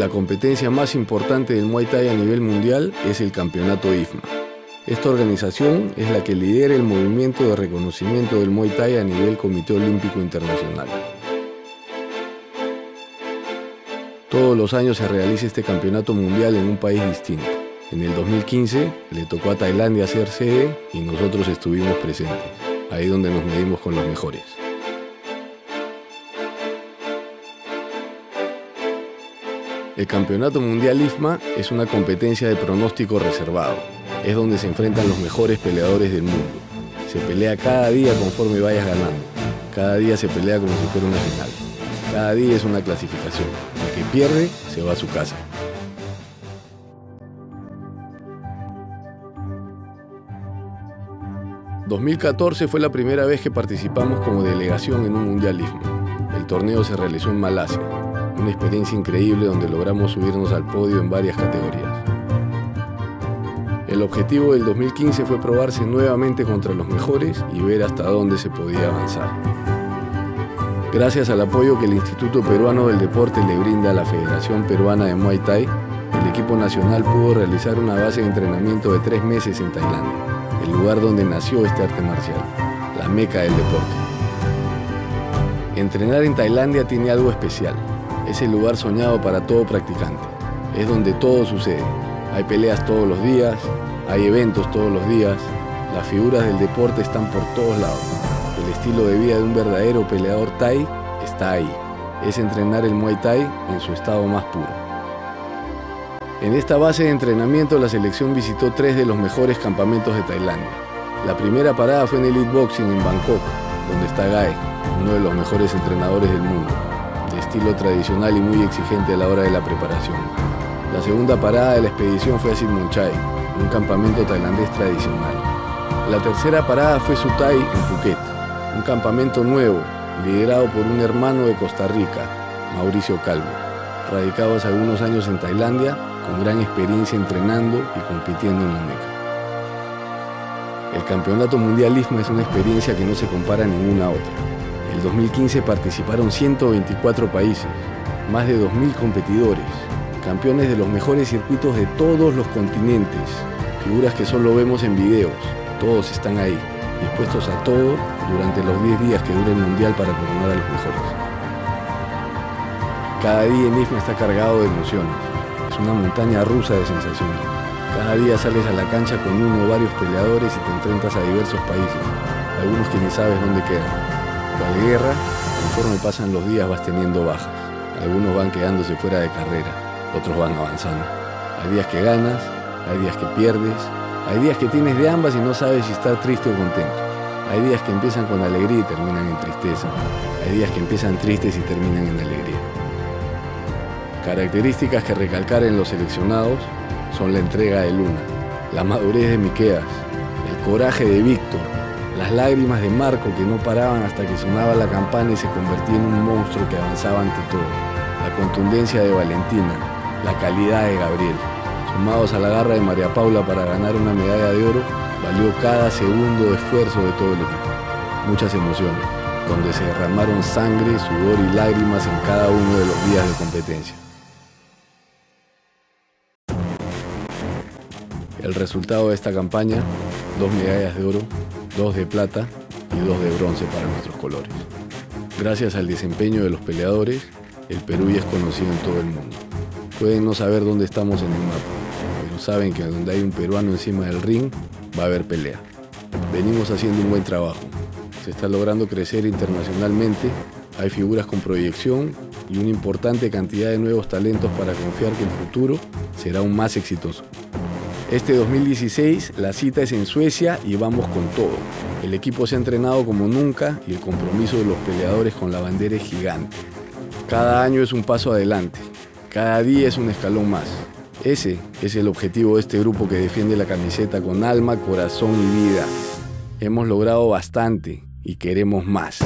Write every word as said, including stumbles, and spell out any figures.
La competencia más importante del Muay Thai a nivel mundial es el campeonato I F M A. Esta organización es la que lidera el movimiento de reconocimiento del Muay Thai a nivel Comité Olímpico Internacional. Todos los años se realiza este campeonato mundial en un país distinto. En el dos mil quince le tocó a Tailandia ser sede y nosotros estuvimos presentes, ahí donde nos medimos con los mejores. El Campeonato Mundial I F M A es una competencia de pronóstico reservado. Es donde se enfrentan los mejores peleadores del mundo. Se pelea cada día conforme vayas ganando. Cada día se pelea como si fuera una final. Cada día es una clasificación. El que pierde se va a su casa. dos mil catorce fue la primera vez que participamos como delegación en un Mundial I F M A. El torneo se realizó en Malasia. Una experiencia increíble donde logramos subirnos al podio en varias categorías. El objetivo del dos mil quince fue probarse nuevamente contra los mejores y ver hasta dónde se podía avanzar. Gracias al apoyo que el Instituto Peruano del Deporte le brinda a la Federación Peruana de Muay Thai, el equipo nacional pudo realizar una base de entrenamiento de tres meses en Tailandia, el lugar donde nació este arte marcial, la meca del deporte. Entrenar en Tailandia tiene algo especial. Es el lugar soñado para todo practicante. Es donde todo sucede. Hay peleas todos los días, hay eventos todos los días. Las figuras del deporte están por todos lados. El estilo de vida de un verdadero peleador Thai está ahí. Es entrenar el Muay Thai en su estado más puro. En esta base de entrenamiento la selección visitó tres de los mejores campamentos de Tailandia. La primera parada fue en Elite Boxing en Bangkok, donde está Gai, uno de los mejores entrenadores del mundo. Estilo tradicional y muy exigente a la hora de la preparación. La segunda parada de la expedición fue a Sitmonchai, un campamento tailandés tradicional. La tercera parada fue Sutai en Phuket, un campamento nuevo, liderado por un hermano de Costa Rica, Mauricio Calvo, radicado hace algunos años en Tailandia, con gran experiencia entrenando y compitiendo en la meca. El Campeonato Mundial I F M A es una experiencia que no se compara a ninguna otra. En dos mil quince participaron ciento veinticuatro países, más de dos mil competidores, campeones de los mejores circuitos de todos los continentes, figuras que solo vemos en videos, todos están ahí, dispuestos a todo durante los diez días que dura el Mundial para coronar a los mejores. Cada día en I F M A está cargado de emociones, es una montaña rusa de sensaciones. Cada día sales a la cancha con uno o varios peleadores y te enfrentas a diversos países, algunos que ni sabes dónde quedan. La guerra, conforme pasan los días vas teniendo bajas. Algunos van quedándose fuera de carrera, otros van avanzando. Hay días que ganas, hay días que pierdes, hay días que tienes de ambas y no sabes si estar triste o contento. Hay días que empiezan con alegría y terminan en tristeza. Hay días que empiezan tristes y terminan en alegría. Características que recalcar en los seleccionados son la entrega de Luna, la madurez de Miqueas, el coraje de Víctor, las lágrimas de Marco que no paraban hasta que sonaba la campana y se convertía en un monstruo que avanzaba ante todo. La contundencia de Valentina, la calidad de Gabriel, sumados a la garra de María Paula para ganar una medalla de oro, valió cada segundo de esfuerzo de todo el equipo. Muchas emociones, donde se derramaron sangre, sudor y lágrimas en cada uno de los días de competencia. El resultado de esta campaña, dos medallas de oro, dos de plata y dos de bronce para nuestros colores. Gracias al desempeño de los peleadores, el Perú ya es conocido en todo el mundo. Pueden no saber dónde estamos en el mapa, pero saben que donde hay un peruano encima del ring, va a haber pelea. Venimos haciendo un buen trabajo. Se está logrando crecer internacionalmente, hay figuras con proyección y una importante cantidad de nuevos talentos para confiar que el futuro será aún más exitoso. Este dos mil dieciséis la cita es en Suecia y vamos con todo. El equipo se ha entrenado como nunca y el compromiso de los peleadores con la bandera es gigante. Cada año es un paso adelante, cada día es un escalón más. Ese es el objetivo de este grupo que defiende la camiseta con alma, corazón y vida. Hemos logrado bastante y queremos más.